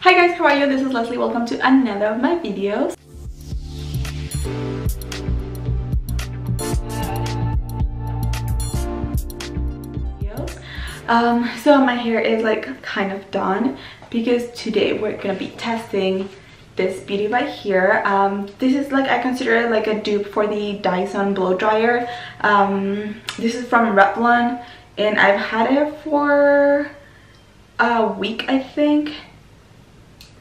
Hi guys, how are you? This is Leslie. Welcome to another of my videos. So my hair is like kind of done because today we're gonna be testing this beauty right here. This is like, I consider it like a dupe for the Dyson blow dryer. This is from Revlon and I've had it for a week, I think.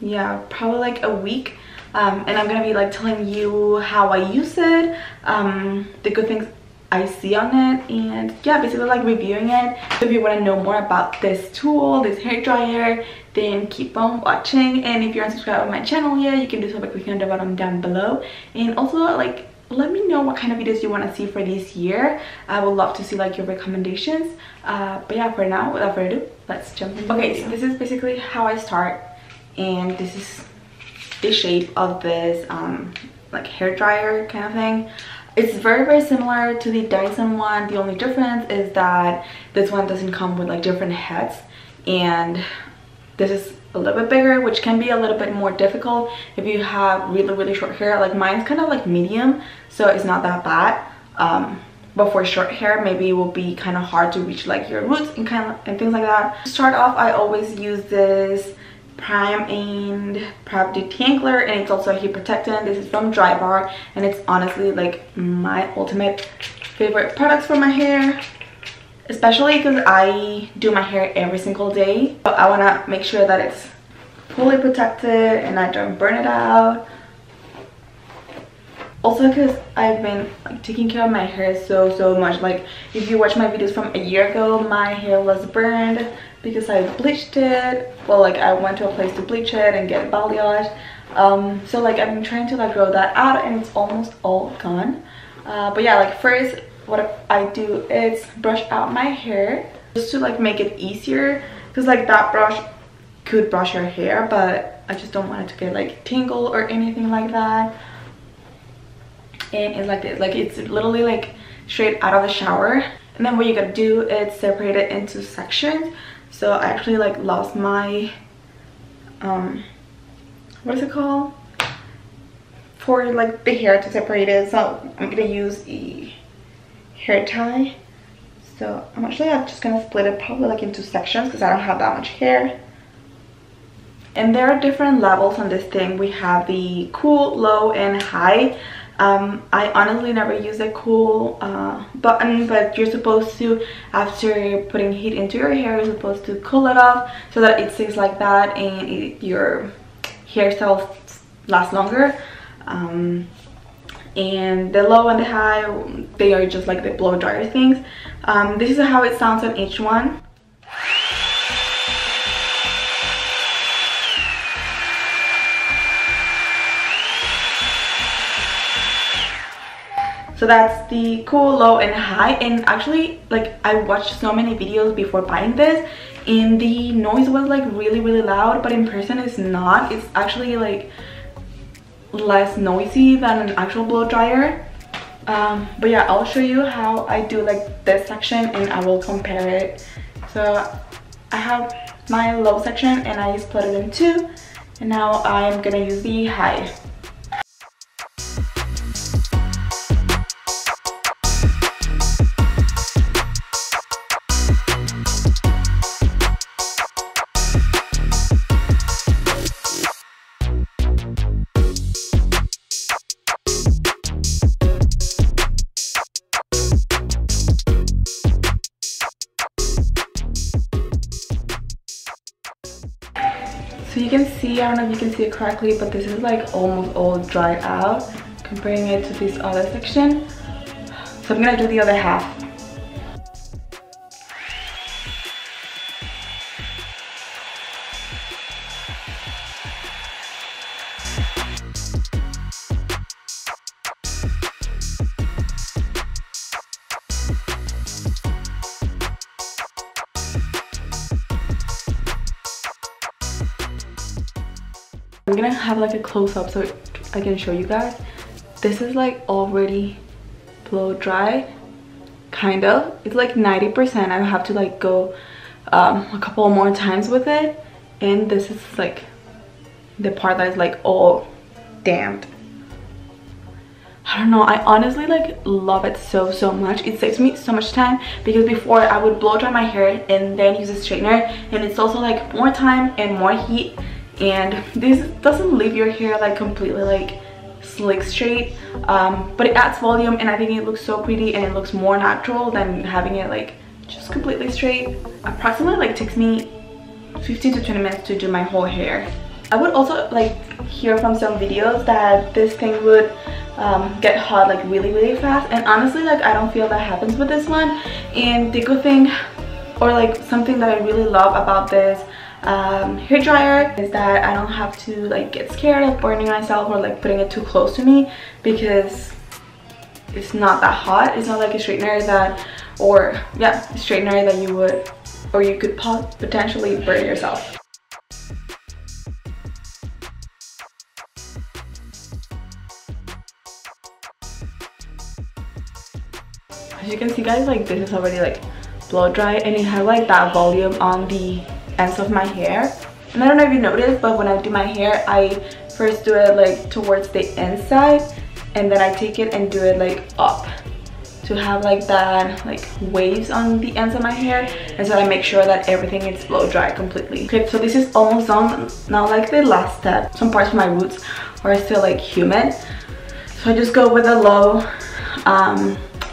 Yeah, probably like a week. And I'm gonna be like telling you how I use it, the good things I see on it, and yeah, basically like reviewing it. So if you want to know more about this tool, this hair dryer, then keep on watching. And if you're unsubscribed to my channel yet, you can do so by clicking on the button down below. And also like let me know what kind of videos you want to see for this year. I would love to see like your recommendations. But yeah, for now, without further ado, let's jump in. Okay, so this is basically how I start, and this is the shape of this like hair dryer kind of thing. It's very similar to the Dyson one. The only difference is that this one doesn't come with like different heads, and this is a little bit bigger, which can be a little bit more difficult if you have really short hair. Like mine's kind of like medium, so it's not that bad, but for short hair maybe it will be kind of hard to reach like your roots and things like that. To start off, I always use this Prime and Prep Detangler, and it's also a heat protectant. This is from Drybar, and it's honestly like my ultimate favorite products for my hair, especially because I do my hair every single day. So I want to make sure that it's fully protected and I don't burn it out. Also because I've been like taking care of my hair so much. Like if you watch my videos from a year ago, my hair was burned because I bleached it. Well, like I went to a place to bleach it and get balayage. So like I've been trying to like grow that out, and it's almost all gone. But yeah, like first what I do is brush out my hair just to like make it easier, because like that brush could brush your hair, but I just don't want it to get like tingled or anything like that. And it's like this, like it's literally like straight out of the shower. And then what you gotta do is separate it into sections. So I actually like lost my what is it called, for like the hair to separate it, so I'm gonna use a hair tie. So I'm just gonna split it probably like into sections because I don't have that much hair. And there are different levels on this thing. We have the cool, low, and high. I honestly never use a cool button, but you're supposed to, after putting heat into your hair, you're supposed to cool it off so that it stays like that and your hair cells last longer. And the low and the high, they are just like the blow dryer things. This is how it sounds on each one. So that's the cool, low, and high. And actually, like I watched so many videos before buying this, and the noise was like really loud, but in person it's not. It's actually like less noisy than an actual blow dryer. But yeah, I'll show you how I do like this section, and I will compare it. So I have my low section and I split it in two, and now I'm gonna use the high. So you can see, I don't know if you can see it correctly, but this is like almost all dried out, comparing it to this other section. So I'm gonna do the other half. I'm gonna have like a close-up so I can show you guys. This is like already blow dry, kind of. It's like 90%. I have to like go a couple more times with it, and this is like the part that is like all damp. I don't know, I honestly like love it so much. It saves me so much time, because before I would blow dry my hair and then use a straightener, and it's also like more time and more heat, and this doesn't leave your hair like completely like slick straight, but it adds volume, and I think it looks so pretty and it looks more natural than having it like just completely straight. Approximately like takes me 15 to 20 minutes to do my whole hair. I would also like hear from some videos that this thing would get hot like really fast, and honestly like I don't feel that happens with this one. And the good thing, or like something that I really love about this hair dryer, is that I don't have to like get scared of burning myself or like putting it too close to me, because it's not that hot. It's not like a straightener that, or yeah, straightener that you would, or you could potentially burn yourself. As you can see guys, like this is already like blow dry, and it has like that volume on the ends of my hair. And I don't know if you noticed, but when I do my hair, I first do it like towards the inside, and then I take it and do it like up to have like that like waves on the ends of my hair, and so I make sure that everything is blow dry completely. Okay, so this is almost done. Now like the last step, some parts of my roots are still like humid, so I just go with a low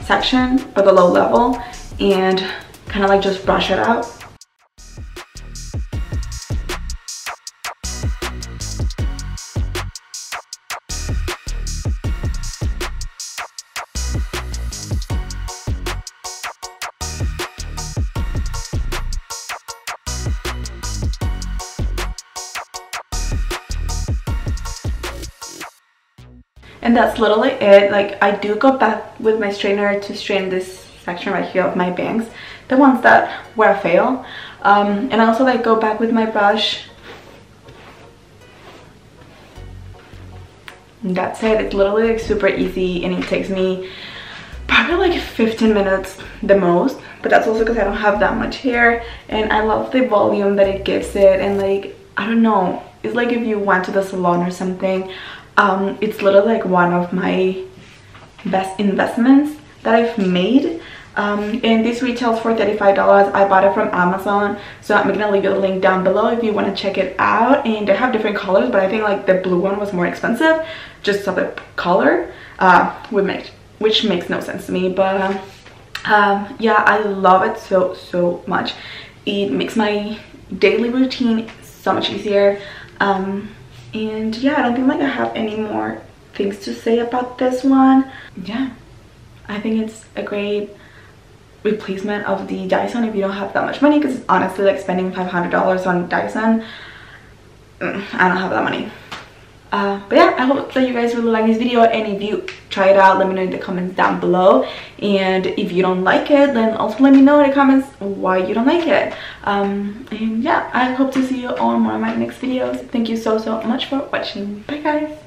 section or the low level and kind of like just brush it out. And that's literally it. Like I do go back with my straightener to straighten this section right here of my bangs, the ones that where I fail, and I also like go back with my brush. And that's it. It's literally like super easy, and it takes me probably like 15 minutes the most, but that's also because I don't have that much hair, and I love the volume that it gives it. And like I don't know, it's like if you went to the salon or something. It's literally like one of my best investments that I've made, and this retails for $35. I bought it from Amazon, so I'm gonna leave you a link down below if you want to check it out. And they have different colors, but I think like the blue one was more expensive just of the color, which makes no sense to me, but yeah, I love it so much. It makes my daily routine so much easier. And yeah, I don't think like I have any more things to say about this one. Yeah, I think it's a great replacement of the Dyson if you don't have that much money, because it's honestly like spending $500 on Dyson. I don't have that money. But yeah, I hope that you guys really like this video, and if you try it out, let me know in the comments down below. And if you don't like it, then also let me know in the comments why you don't like it. And yeah, I hope to see you on one of my next videos. Thank you so much for watching. Bye guys.